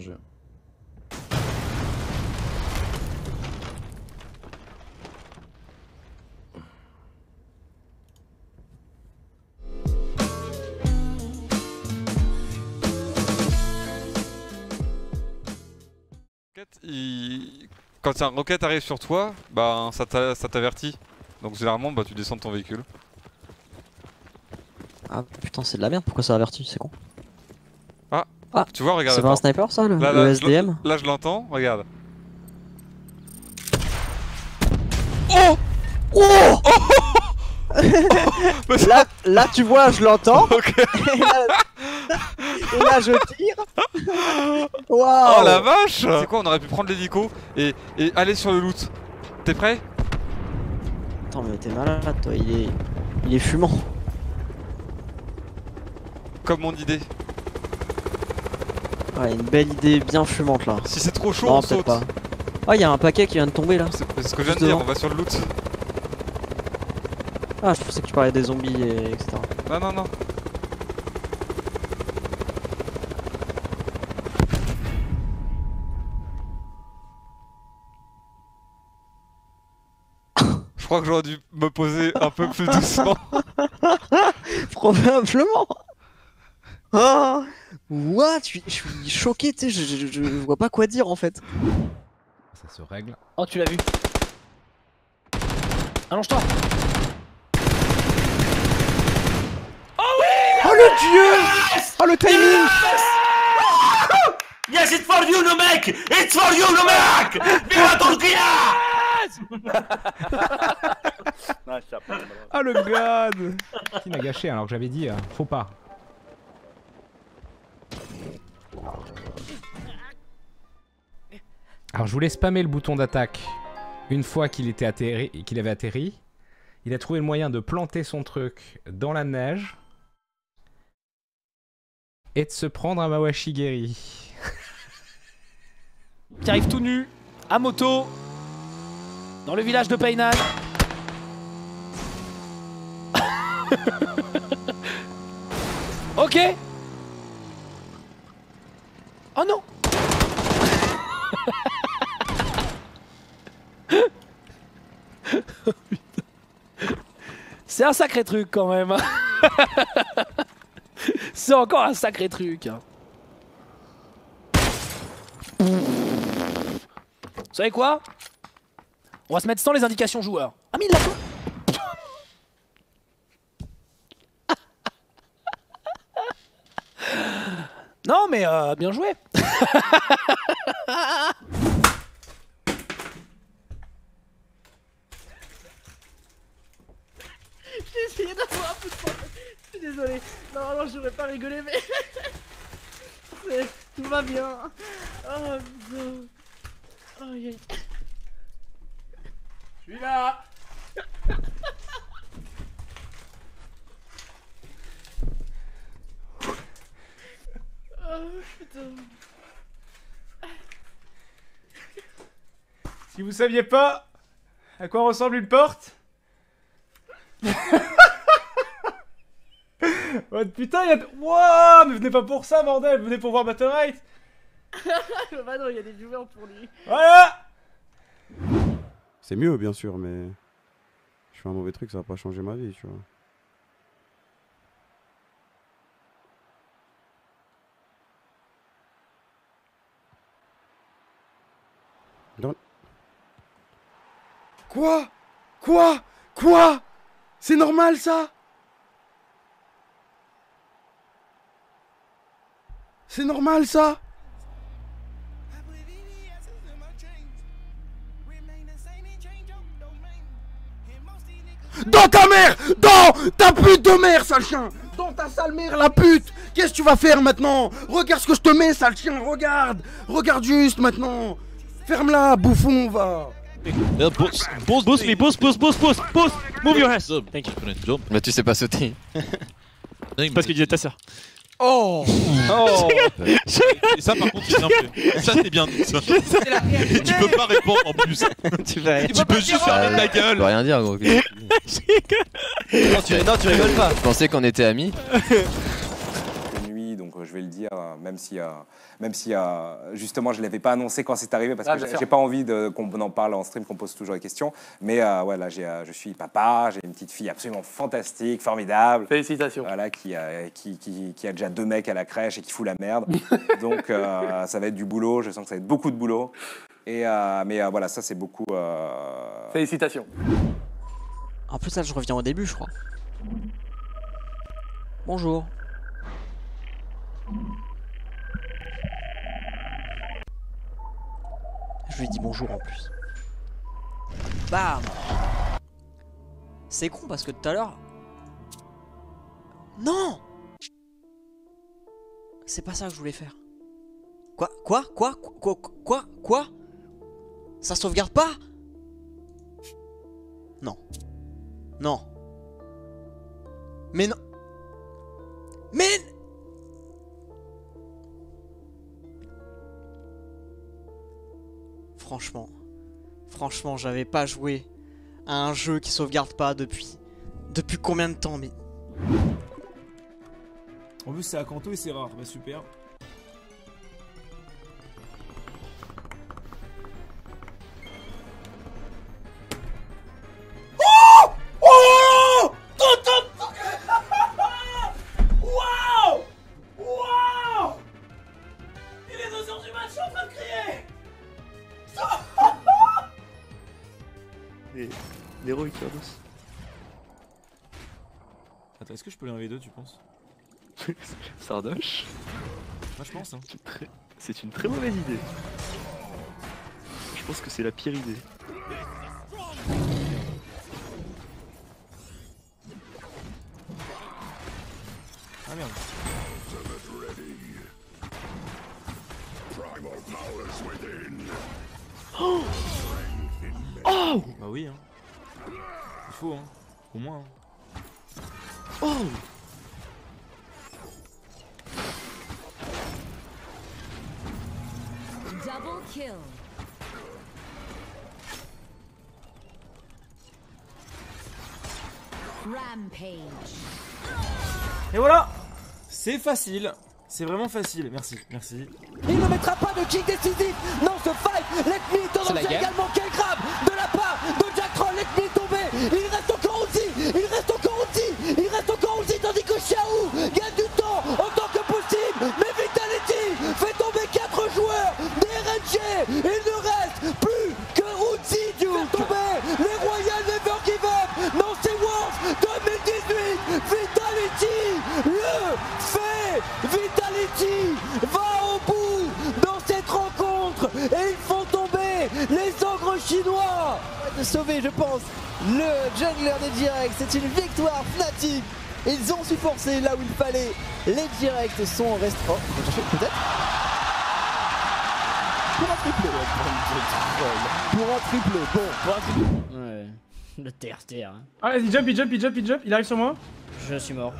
jeu. Quand un rocket arrive sur toi, bah, ça t'avertit. Donc généralement bah, tu descends de ton véhicule. Ah putain c'est de la merde, pourquoi ça avertit, c'est con. Ah, ah tu vois regarde. C'est pas un sniper ça le SDM. Là je l'entends, regarde. Oh oh, oh là tu vois je l'entends. Okay. Et là je tire. Wow. Oh la vache. C'est quoi, on aurait pu prendre l'hélico et aller sur le loot. T'es prêt? Attends mais t'es malade toi, il est fumant. Comme mon idée. Ouais une belle idée bien fumante là. Si c'est trop chaud non, on saute pas. Ah y'a un paquet qui vient de tomber là. C'est ce que je viens de dire, on va sur le loot. Ah je pensais que tu parlais des zombies et etc. Non non non. Je crois que j'aurais dû me poser un peu plus doucement. Probablement. Oh, what, je suis choqué, tu sais, je vois pas quoi dire en fait. Ça se règle. Oh, tu l'as vu. Allonge-toi. Oh oui. Oh le dieu. Oh le timing. Yes, it's for you le mec. It's for you le mec. Viva Turquia. Ah le god. Qui m'a gâché alors que j'avais dit faut pas. Alors je voulais spammer le bouton d'attaque. Une fois qu'il était atterri et qu'il avait atterri, il a trouvé le moyen de planter son truc dans la neige et de se prendre un Mawashigeri. Qui arrive tout nu à moto dans le village de Painan. Ok. Oh non. Oh, c'est un sacré truc quand même. C'est encore un sacré truc. Vous savez quoi ? On va se mettre sans les indications joueurs. Ah mais il l'a quoi. Non mais bien joué. J'ai essayé d'avoir un peu de points. Je suis désolé. Normalement j'aurais pas rigolé mais... Tout va bien. Oh putain. Oh y'a... Je suis là. Oh putain. Si vous saviez pas à quoi ressemble une porte. Oh putain y'a... Wouah. Mais venez pas pour ça bordel. Venez pour voir Battle Rite. Bah non y'a des viewers pour lui. Voilà. C'est mieux bien sûr mais je fais un mauvais truc, ça va pas changer ma vie tu vois. Donc... Quoi? C'est normal ça? C'est normal ça? Dans ta mère! Dans ta pute de mère, sale chien! Dans ta sale mère, la pute! Qu'est-ce que tu vas faire maintenant? Regarde ce que je te mets, sale chien, regarde! Regarde juste maintenant! Ferme-la, bouffon, va! Pousse! Move your ass! Thank you. Bah, tu sais pas sauter. C'est parce que disait ta soeur. Oh! Oh. Et ça par contre c'est bien fait. Ça c'est bien dit ça. Et tu peux pas répondre en plus. Tu peux juste fermer ta gueule. Tu peux rien dire gros. Non tu rigoles pas. Je pensais qu'on était amis. Nuit donc je vais le dire, même si justement, je ne l'avais pas annoncé quand c'est arrivé, parce que je n'ai pas envie qu'on en parle en stream, qu'on pose toujours les questions. Mais voilà, je suis papa, j'ai une petite fille absolument fantastique, formidable. Félicitations. Voilà, qui a déjà 2 mecs à la crèche et qui fout la merde. Donc, ça va être du boulot. Je sens que ça va être beaucoup de boulot. Et, mais voilà, ça, c'est beaucoup... Félicitations. En plus, là, je reviens au début, je crois. Bonjour. Je lui ai dit bonjour en plus. Bam. C'est con parce que tout à l'heure... Non. C'est pas ça que je voulais faire. Quoi? Ça sauvegarde pas? Non. Non. Mais non. Mais... Franchement, j'avais pas joué à un jeu qui sauvegarde pas depuis combien de temps, mais... En plus, c'est à Kanto et c'est rare, bah super. Attends, est-ce que je peux l'enlever 2, tu penses? Sardoche? Moi je pense hein. C'est une très mauvaise idée. Je pense que c'est la pire idée. Ah merde. Oh, oh. Bah oui hein. Il faut hein, au moins hein. Oh. Double kill. Rampage. Et voilà. C'est facile. C'est vraiment facile. Merci, merci. Il ne mettra pas de kick décisif. Non, ce fight. L'ennemi est en danger également. Quel grab de la part de Jack Troll. L'ennemi est tombé. Il reste encore Uzi. Il reste encore Uzi tandis que Shao gagne du temps en tant que possible. Mais Vitality fait tomber 4 joueurs des RNG. Il ne reste plus que Uzi du faire tomber les Royals Never Give Up. Non, c'est Worlds 2018. Vitality le fait. Vitality va au bout dans cette rencontre et ils font tomber les ogres chinois. Sauver, je pense, le jungler des directs. C'est une victoire Fnatic. Ils ont su forcer là où il fallait. Les directs sont en reste. Oh, on va chercher peut-être. Pour un triple. Ouais, le terre-terre. Hein. Ah, vas-y, jump. Il arrive sur moi. Je suis mort.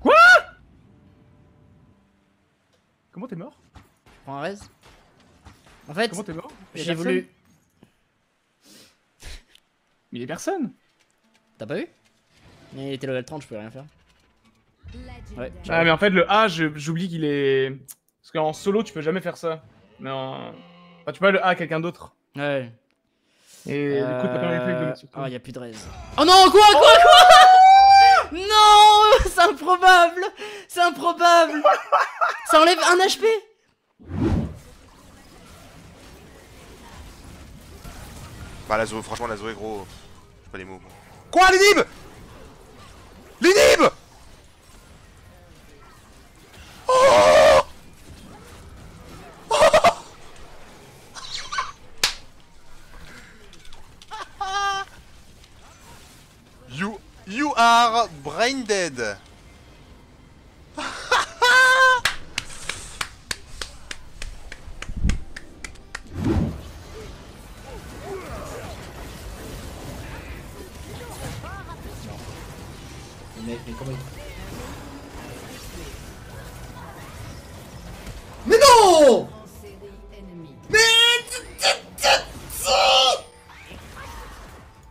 Quoi? Comment t'es mort? Je prends un rez. En fait, comment t'es mort? J'ai voulu. Il est personne. T'as pas vu? Mais il était level 30, je pouvais rien faire. Ouais. Ah mais en fait le A, j'oublie qu'il est... Parce qu'en solo, tu peux jamais faire ça. Mais en... Enfin, tu peux pas le A à quelqu'un d'autre. Ouais. Et du coup, t'as pas le réflexe de... Ah, y'a plus de raise. Oh non, quoi? Non, c'est improbable. C'est improbable. Ça enlève un HP. Bah la Zoé, franchement la Zoé gros, j'ai pas les mots. Quoi les nibs? Les nibs! Oh, oh. You are brain dead. Mais non! Mais...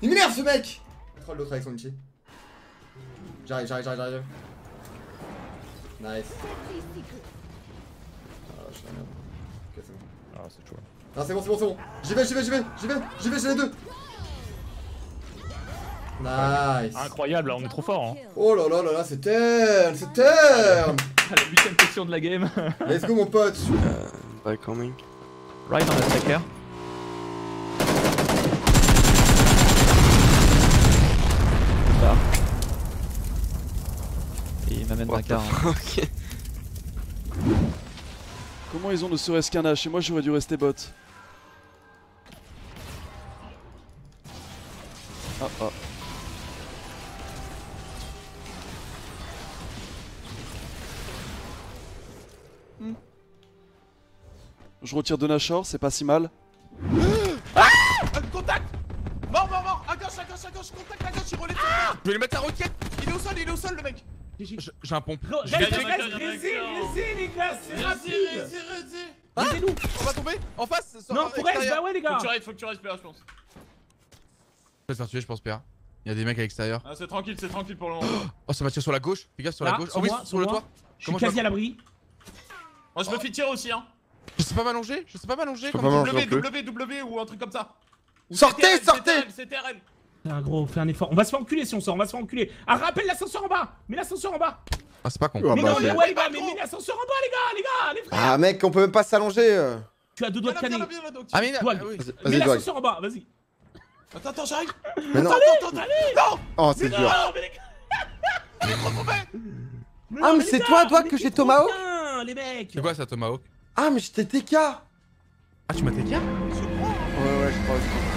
Il m'énerve ce mec! Troll l'autre avec son outil. J'arrive. Nice. Ah, je suis merde. Ok, c'est bon. Ah, c'est chaud. Non, c'est bon, c'est bon, c'est bon. J'y vais, j'ai les deux. Nice. Incroyable, là, on est trop fort. Hein. Oh là là là là, c'est terme, c'est terme. La 8ème question de la game. Let's go, mon pote. By coming. Right on the stacker. Et il m'amène d'un quart. Ok. Comment ils ont ne serait-ce qu'un H? Et moi j'aurais dû rester bot. Oh oh. Hmm. Je retire de Nashor, c'est pas si mal. Ah, contact. Mort. À gauche, contact à gauche, il relève. Ah, je vais lui mettre la roquette. Il est au sol le mec. J'ai un pompe. Résine, les gars, c'est rapide. Nous on va tomber en face. Non, pour reste, bah ouais, les gars. Faut que tu restes, PA, je pense. Je vais te faire tuer, je pense, PA. Il y a des mecs à l'extérieur. Ah, c'est tranquille pour le moment. Oh, ça va tirer sur la gauche. Les gars, sur la gauche. Oh oui, sur le toit. Je suis quasi à l'abri. Moi, je me fais tirer aussi, hein. Je sais pas m'allonger, comme W ou un truc comme ça. Sortez! C'est TRL. Ah gros, fais un effort, on va se faire enculer si on sort, Ah, rappelle l'ascenseur en bas. Mets l'ascenseur en bas. Ah, c'est pas con. Mais non, ouais, les gars, mais mets l'ascenseur en bas, les frères. Ah mec, on peut même pas s'allonger. Tu as deux doigts de canner. Ah mais oui. Mets l'ascenseur en bas, vas-y. Attends, j'arrive. Mais non. Non. Oh, c'est dur. Il est trop mauvais. Ah mais c'est toi que j'ai Tomahawk. Les mecs. C'est quoi ça, Tomahawk? Ah mais j'étais TK. Ah, tu m'as TK? Ouais, je crois.